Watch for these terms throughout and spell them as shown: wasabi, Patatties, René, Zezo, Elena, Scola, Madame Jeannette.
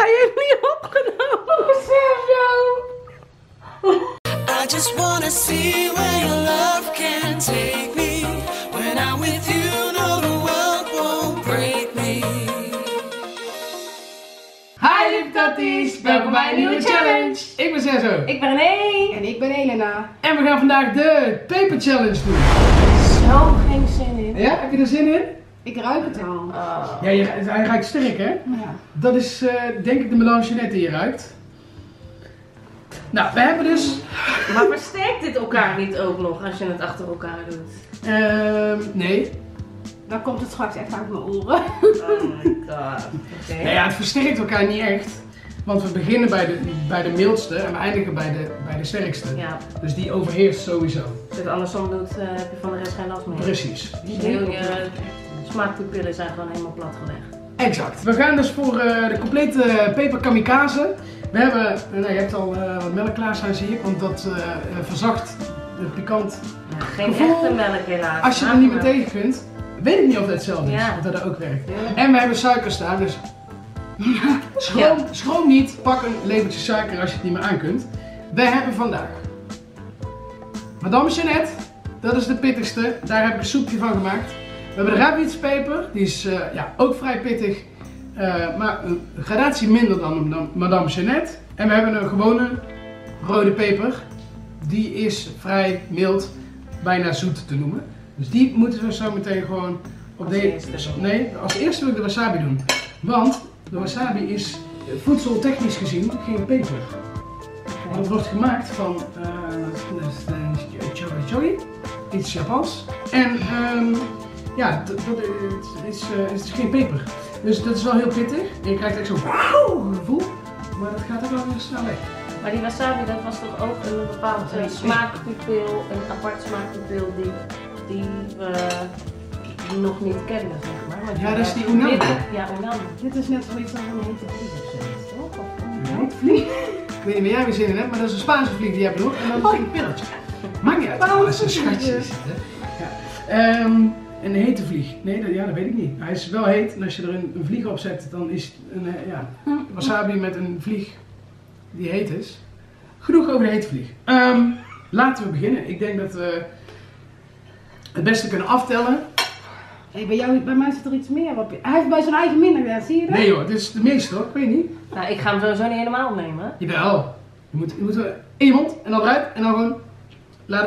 ga je niet opgenomen. Zezo. I just wanna see where your love can take me. When I'm with you, no, the world won't break me. Hi lieve tatties, welkom bij een nieuwe challenge. Ik ben Zezo. Ik ben René. En ik ben Elena. En we gaan vandaag de taper challenge doen. Zo geen zin in. Ja, heb je er zin in? Ik ruik het al. Ja, hij ruikt sterk hè? Ja. Dat is denk ik de Madame Jeannette die je ruikt. Nou, we hebben dus... Maar versterkt dit elkaar niet ook nog als je het achter elkaar doet? Nee. Dan komt het straks echt uit mijn oren. Oh my god. Okay. Nou ja, het versterkt elkaar niet echt. Want we beginnen bij de mildste en we eindigen bij de sterkste. Ja. Dus die overheerst sowieso. Als je het andersom doet, heb je van de rest geen last meer. Precies. Heel je smaakpupillen zijn gewoon helemaal platgelegd. Exact. We gaan dus voor de complete peper kamikaze. We hebben, nou, je hebt al wat melk klaar staan zie ik, want dat verzacht de pikant ja, geen gevoel. Echte melk helaas. Als je er niet meer tegen kunt, weet ik niet of dat hetzelfde is, of dat ook werkt. Ja. En we hebben suiker staan, dus schroom niet, pak een lepeltje suiker als je het niet meer aan kunt. We hebben vandaag Madame Jeannette, dat is de pittigste, daar heb ik een soepje van gemaakt. We hebben de rabietspeper, die is ook vrij pittig. Maar een gradatie minder dan Madame Jeannette. En we hebben een gewone rode peper. Die is vrij mild, bijna zoet te noemen. Dus die moeten we zo meteen gewoon op de... Nee, als eerste wil ik de wasabi doen. Want de wasabi is voedseltechnisch gezien geen peper. Want het wordt gemaakt van chori, iets Japans. En het is geen peper. Dus dat is wel heel pittig. En je krijgt echt zo'n wauw gevoel. Maar dat gaat ook wel weer snel weg. Maar die wasabi, dat was toch ook een bepaald smaakpupil, een apart smaakpupil die nog niet kennen, zeg maar. Ja, dat is die unami. Ja, unami. Dit is net zoiets als een hete vlieg of zo, toch? Ik weet niet meer jij weer zin in hebt, maar dat is een Spaanse vlieg die je hebt nog. En dan is het een pilletje. Maakt niet uit. Dat is een schatje. Ja. Een hete vlieg? Nee, dat weet ik niet. Hij is wel heet en als je er een vlieg op zet, dan is het een wasabi met een vlieg die heet is. Genoeg over de hete vlieg. Laten we beginnen. Ik denk dat we het beste kunnen aftellen. Hey, bij mij zit er iets meer op. Hij heeft bij zijn eigen minder, ja, zie je dat? Nee joh, dit is de meeste hoor, ik weet niet. Nou, ik ga hem sowieso niet helemaal opnemen. Jawel. Je moet in je mond en dan eruit en dan gewoon...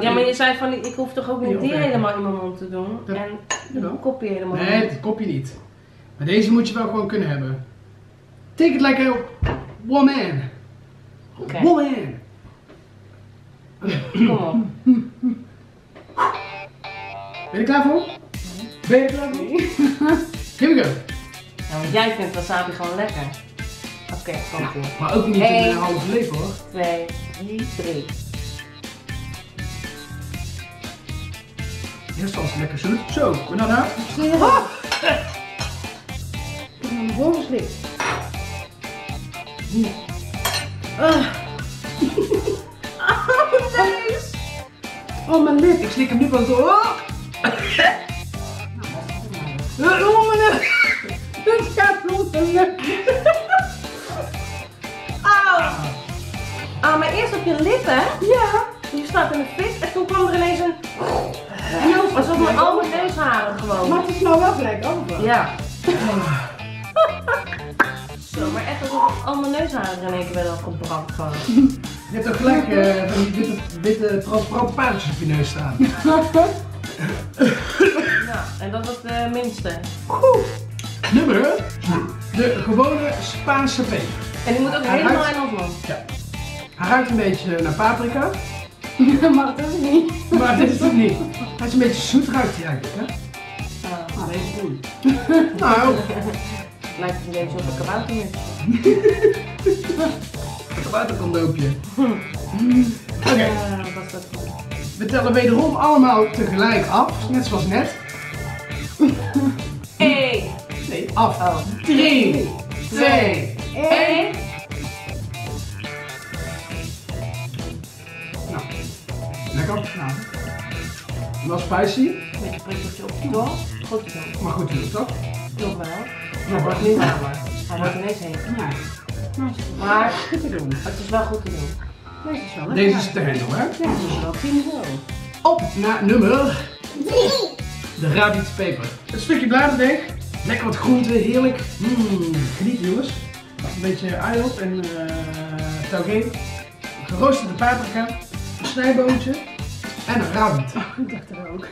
Ja, maar je zei van, ik hoef toch ook niet die helemaal in mijn mond te doen en een kopje helemaal niet. Nee, dat kopje niet. Maar deze moet je wel gewoon kunnen hebben. Take it like a woman. Okay. Woman. Kom op. Ben je klaar voor? Ben je klaar voor? Here we go. Nou, want jij vindt wasabi gewoon lekker. Oké, kom op. Ja, maar ook niet in een halve leven hoor. 2, 3. Eerst was het lekker zoet. Zo, en daarna. Ah! Ik heb mijn bol geslikt. Oh, mijn lip. Ik slik hem nu van zo. Oh, mijn lip. Dit gaat rond mijn lip. Ah, maar eerst op je lippen. Ja. Je staat in de vis en toen kwam er ineens een... Alsof mijn oude neusharen gewoon. Maar het is nou wel gelijk open. Ja. Zo, maar echt alsof al mijn neusharen in één keer wel gebrand gewoon. Je hebt ook gelijk van die witte transparante paardjes op je neus staan. Ja, en dat was de minste. Goed. Nummer, de gewone Spaanse peper. En die moet ook helemaal in ons mond. Ja. Hij ruikt een beetje naar paprika. Maar dat is niet. Maar dit is het niet. Hij is een beetje zoet ruikt hij eigenlijk, hè? Deze doen. Nou. Lijkt het een beetje op een kaboutermuts. Een kaboutercondoopje. Oké. We tellen wederom allemaal tegelijk af, net zoals net. 1. Nee, af. 3, 2, 1. Lekker. Nou, wel spicy. Een beetje prikkeltje op je wel. Goed gedaan. Maar goed, je doet het toch? Nog wel. Hij wordt niet warmer. Hij wordt ineens heen. Ja. Maar goed te doen. Het is wel goed te doen. Deze is wel lekker. Deze is te handelen, hè? Deze is wel 10 euro. Op naar nummer 3. De Rabid peper. Een stukje bladerdeeg. Lekker wat groente, heerlijk. Geniet jongens. Een beetje eiland en taugé. Geroosterde paprika. Een snijboontje. En een rabid. Oh, ik dacht er ook.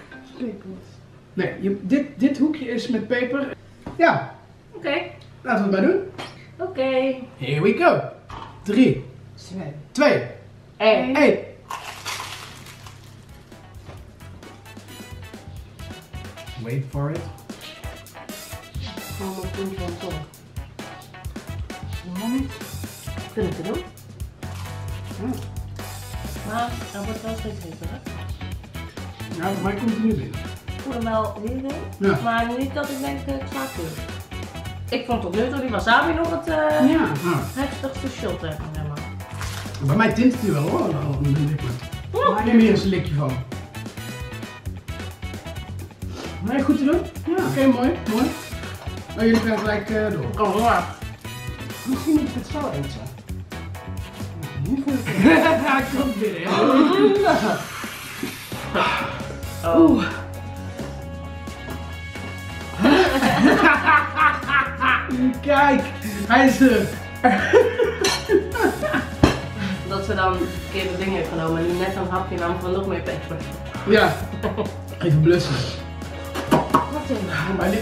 Nee, dit hoekje is met peper. Ja. Oké. Laten we het maar doen. Oké. Here we go. 3. 2. 1. Wait for it. Mooi. Kunnen we het doen? Maar dat wordt wel steeds beter, hè? Ja, voor mij komt het nu binnen. Ik voel hem wel binnen, maar niet dat ik denk ik smaak het. Ik vond tot nu toe die wasabi nog het heftigste shot, zeg maar. Bij mij tint het nu wel hoor, al een likje. Maar neem hier eens een likje van. Nee, goed te doen? Ja. Oké, mooi, mooi. Maar jullie gaan gelijk door. Ik kan wel laat. Misschien moet ik het zo eten. Nu voel ik het. Ja, ik kan het binnen, ja. Oeh. Kijk, hij is er. Dat ze dan verkeerde dingen heeft genomen en net een hapje nam van nog meer peper. Ja, even blussen. Wat een maar die...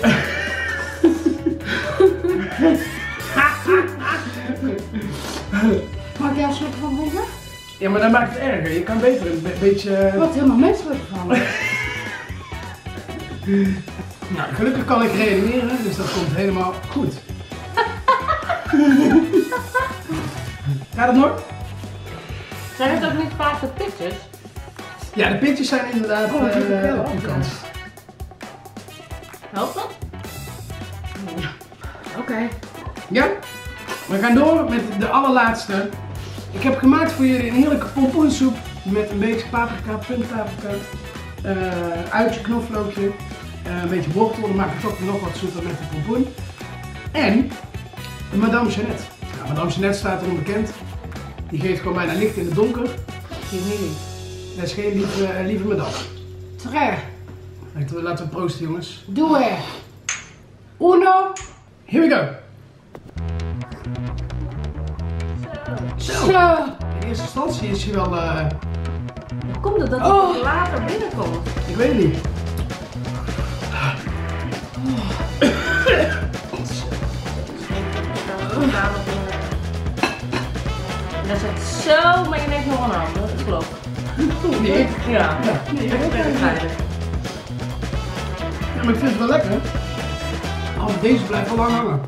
Mag jij een slok van drinken? Ja, maar dat maakt het erger. Je kan beter een beetje... Wat helemaal menselijk van. Nou, gelukkig kan ik reanimeren, dus dat komt helemaal goed. Gaat het nog? Zijn het ook niet vaak de pitjes? Ja, de pitjes zijn inderdaad pikant. Helpt dat? Oké. Ja, we gaan door met de allerlaatste. Ik heb gemaakt voor jullie een heerlijke pompoensoep met een beetje paprika, puntpaprika, uitje, knoflookje. Een beetje wortel, dan maak ik het ook nog wat zoeter met de pompoen. En een Madame Jeannette. Nou, Madame Jeannette staat erom bekend. Die geeft gewoon bijna licht in het donker. Nee. Dat is geen lieve madame. Tre. Laten we proosten jongens. Doe het. Uno. Here we go. Zo. In eerste instantie is hij wel... Hoe komt het dat het later binnenkomt? Ik weet het niet. Dat zit zo, maar je neemt nog een hand, dat klopt. Nee? Ja, ik vind het lekker. Ja, maar ik vind het wel lekker. Oh, deze blijft al lang hangen.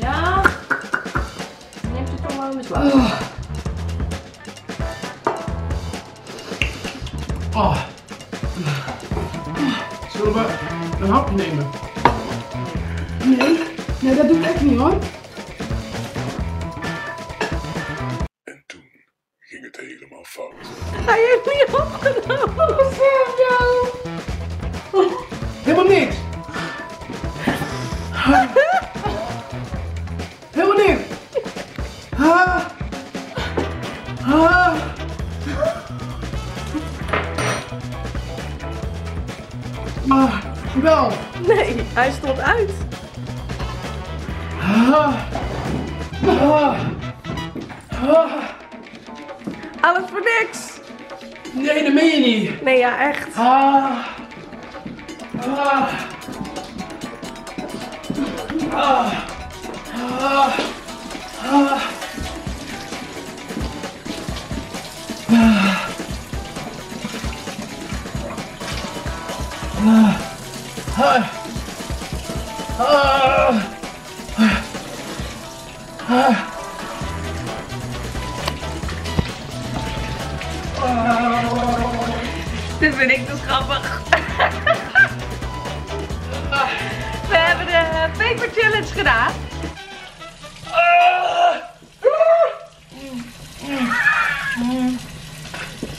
Ja, je neemt het toch wel in beslag. Zullen we een hapje nemen? Nee, dat doe ik echt niet hoor. En toen ging het helemaal fout. Hij heeft niet opgenomen. Wat zeg jou? Helemaal niks. Helemaal niks. Wel. Nee, hij stond uit. Alles voor niks. Nee, dat meen je niet. Nee, ja, echt. Dit vind ik dus grappig. We hebben de paper challenge gedaan.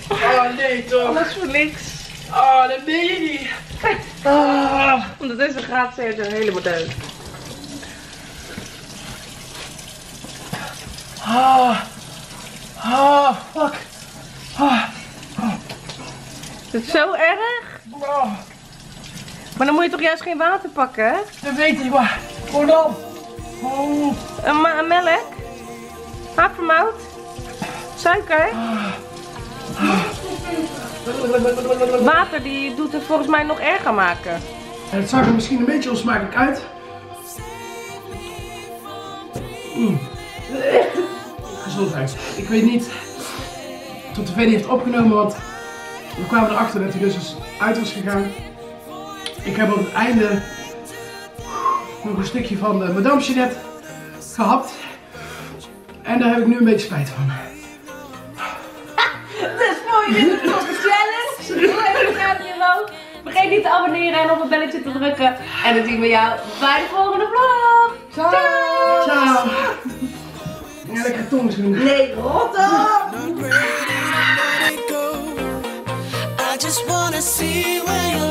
Oh nee toch. Alles voor niks. Oh, dat ben je niet. Ondertussen gaat ze er helemaal uit. Fuck. Is het zo erg? Maar dan moet je toch juist geen water pakken, hè? Dat weet ik, maar... Kom dan! Een melk? Havermout? Suiker? Water die doet het volgens mij nog erger maken. Het zag er misschien een beetje onsmakelijk uit. Gezondheid. Ik weet niet tot de VD heeft opgenomen, want we kwamen erachter dat hij dus uit was gegaan. Ik heb op het einde nog een stukje van de Madame Jeannette gehapt. En daar heb ik nu een beetje spijt van. Dus voor je dit doet op de challenge. Doe even een duimpje omhoog. Vergeet niet te abonneren en op het belletje te drukken. En dan zien we jou bij de volgende vlog. Ciao! Ciao! Ja, lekker tong zoenen. Nee, rot op!